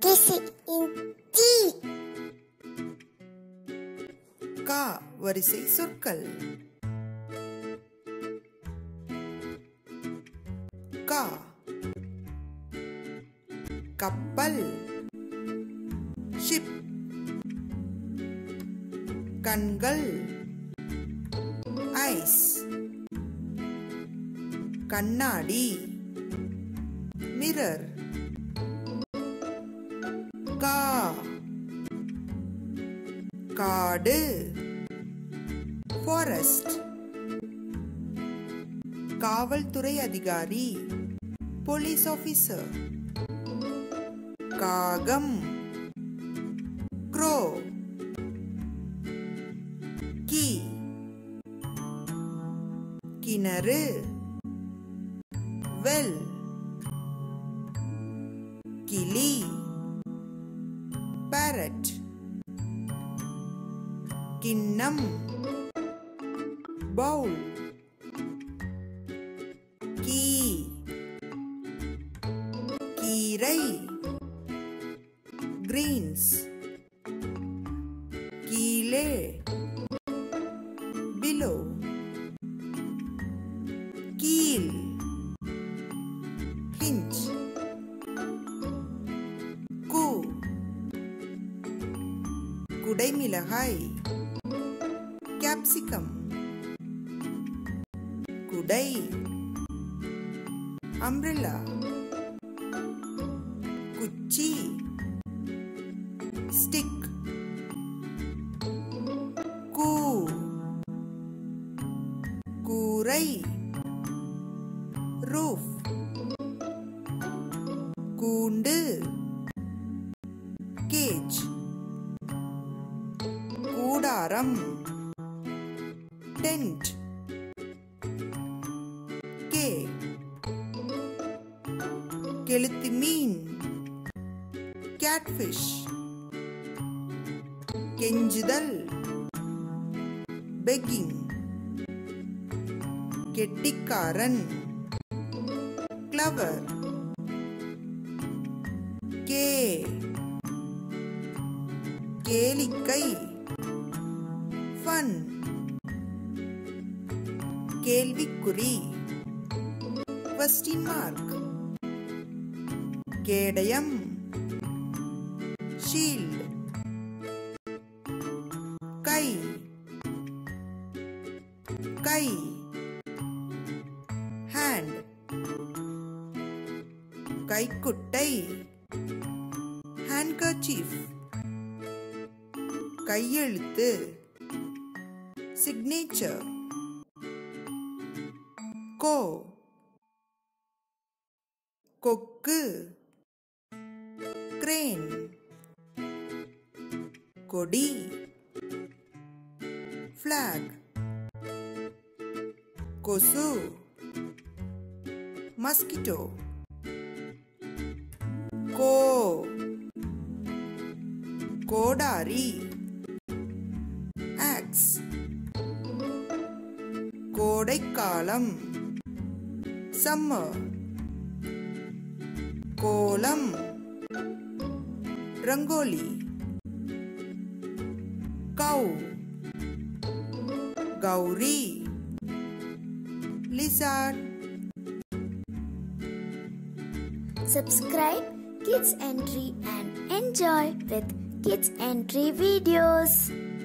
Kids Entry. Ka வரிசை சொற்கள். Ka கப்பல் ship. கண்கள் eyes. கண்ணாடி mirror. Ka காடு forest. காவல்துறை அதிகாரி police officer. காகம் crow. கி கிணறு well. கிளி parrot. கிண்ணம் bowl. கீ கீரை greens. கீழே below. கீல் hinge. குடைமிளகாய் capsicum. குடை umbrella. குச்சி stick. கூ கூரை roof. கூண்டு cage. கூடாரம் tent. K கெளுத்தி மீன் catfish. கெஞ்சுதல் begging. கெட்டிக்காரன் clever. K கேலிக்கை fun. கேள்விக்குறி question mark. கேடயம் shield. கை கை hand. கைக்குட்டை handkerchief. கையெழுத்து signature. கோ கொக்கு crane. கொடி flag. கொசு mosquito. கோ கோடாரி axe. கோடைக்காலம் summer. கோலம் rangoli. cow Gowri lizard. Subscribe Kids Entry and enjoy with Kids Entry videos.